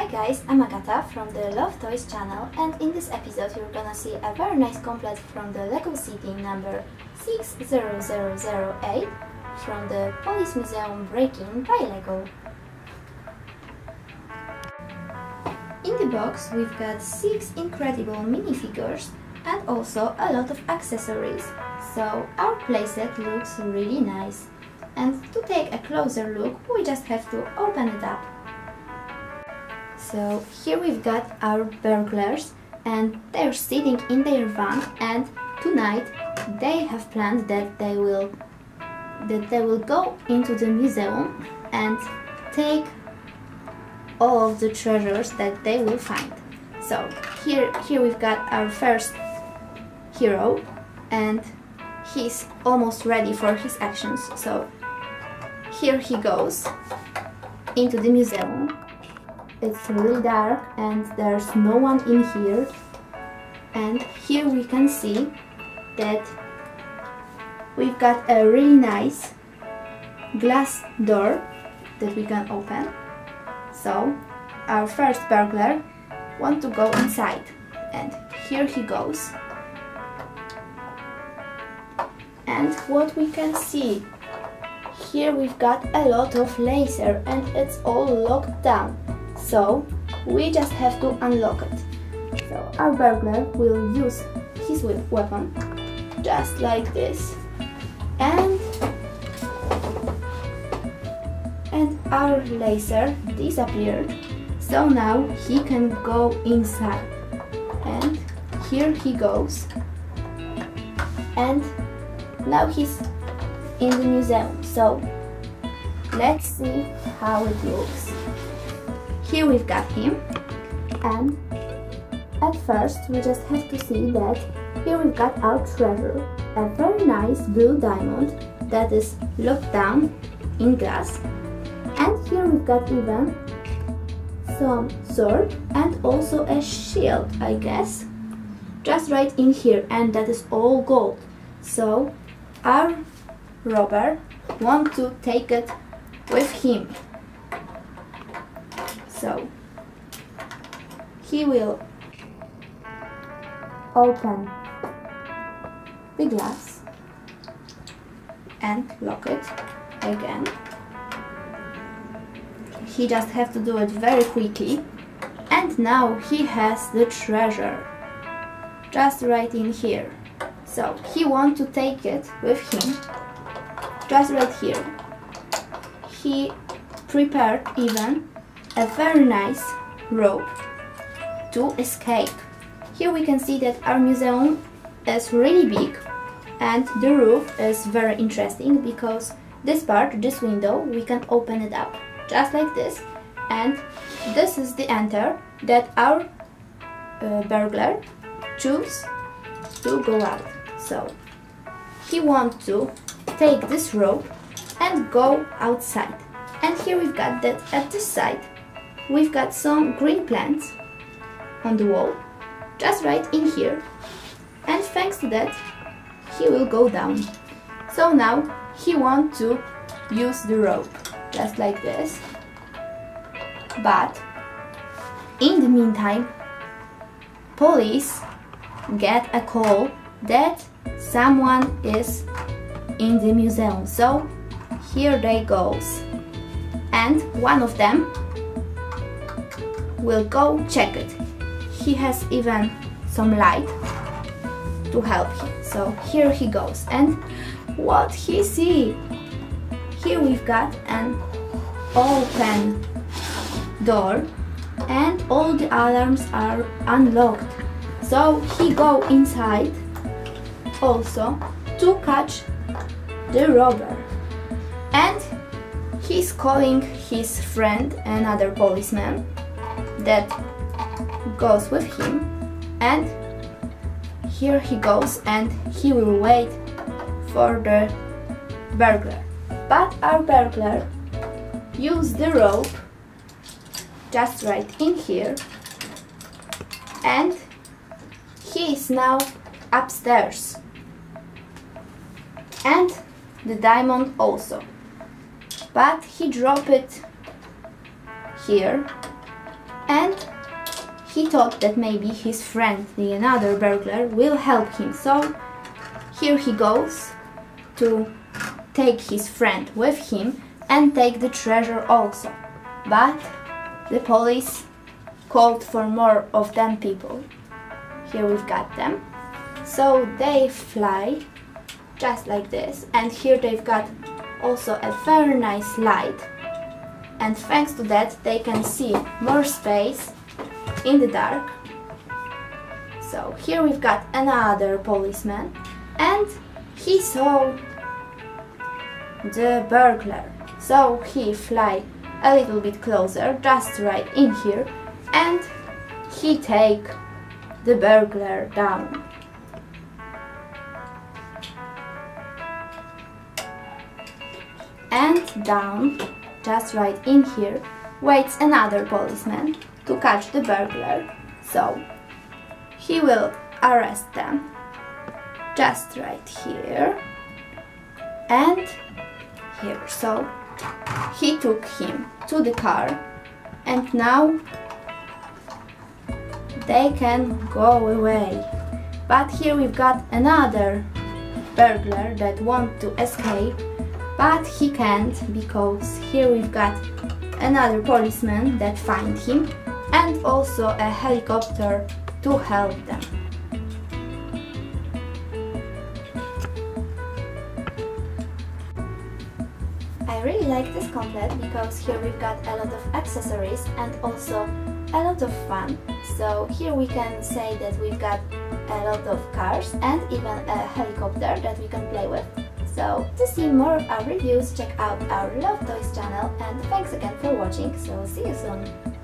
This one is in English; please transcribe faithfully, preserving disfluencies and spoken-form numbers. Hi guys, I'm Agatha from the Love Toys channel, and in this episode you're gonna see a very nice complex from the Lego City number six zero zero zero eight from the Police Museum Break-In by Lego. In the box we've got six incredible minifigures and also a lot of accessories, so our playset looks really nice. And to take a closer look we just have to open it up. So here we've got our burglars, and they're sitting in their van, and tonight they have planned that they will that they will go into the museum and take all of the treasures that they will find. So here here we've got our first hero, and he's almost ready for his actions. So here he goes into the museum. It's really dark and there's no one in here, and here we can see that we've got a really nice glass door that we can open. So our first burglar wants to go inside, and here he goes. And what we can see here, we've got a lot of laser and it's all locked down. So we just have to unlock it. So our burglar will use his weapon just like this, and and our laser disappeared. So now he can go inside, and here he goes, and now he's in the museum. So let's see how it looks. Here we've got him, and at first we just have to see that here we've got our treasure, a very nice blue diamond that is locked down in glass, and here we've got even some sword and also a shield, I guess, just right in here, and that is all gold. So our robber wants to take it with him. So he will open the glass and lock it again. He just has to do it very quickly, and now he has the treasure just right in here. So he wants to take it with him just right here. He prepared even a very nice rope to escape. Here we can see that our museum is really big, and the roof is very interesting because this part, this window, we can open it up just like this, and this is the enter that our uh, burglar chooses to go out. So he wants to take this rope and go outside. And here we've got that at this side we've got some green plants on the wall, just right in here, and thanks to that he will go down. So now he wants to use the rope, just like this, but in the meantime police get a call that someone is in the museum. So here they goes, and one of them will go check it. He has even some light to help him. So here he goes, and what he see? Here we've got an open door, and all the alarms are unlocked. So he go inside also to catch the robber, and he's calling his friend, another policeman that goes with him, and here he goes, and he will wait for the burglar. But our burglar used the rope just right in here, and he is now upstairs, and the diamond also, but he dropped it here and he thought that maybe his friend, the another burglar, will help him. So here he goes to take his friend with him and take the treasure also. But the police called for more of them people. Here we've got them. So they fly just like this, and here they've got also a very nice light, and thanks to that they can see more space in the dark. So here we've got another policeman, and he saw the burglar, so he fly a little bit closer, just right in here, and he take the burglar down. And down, just right in here, waits another policeman to catch the burglar, so he will arrest them, just right here and here. So he took him to the car, and now they can go away. But here we've got another burglar that wants to escape, but he can't, because here we've got another policeman that find him, and also a helicopter to help them. I really like this complet because here we've got a lot of accessories and also a lot of fun. So here we can say that we've got a lot of cars and even a helicopter that we can play with. So, to see more of our reviews, check out our Love Toys channel, and thanks again for watching, so see you soon!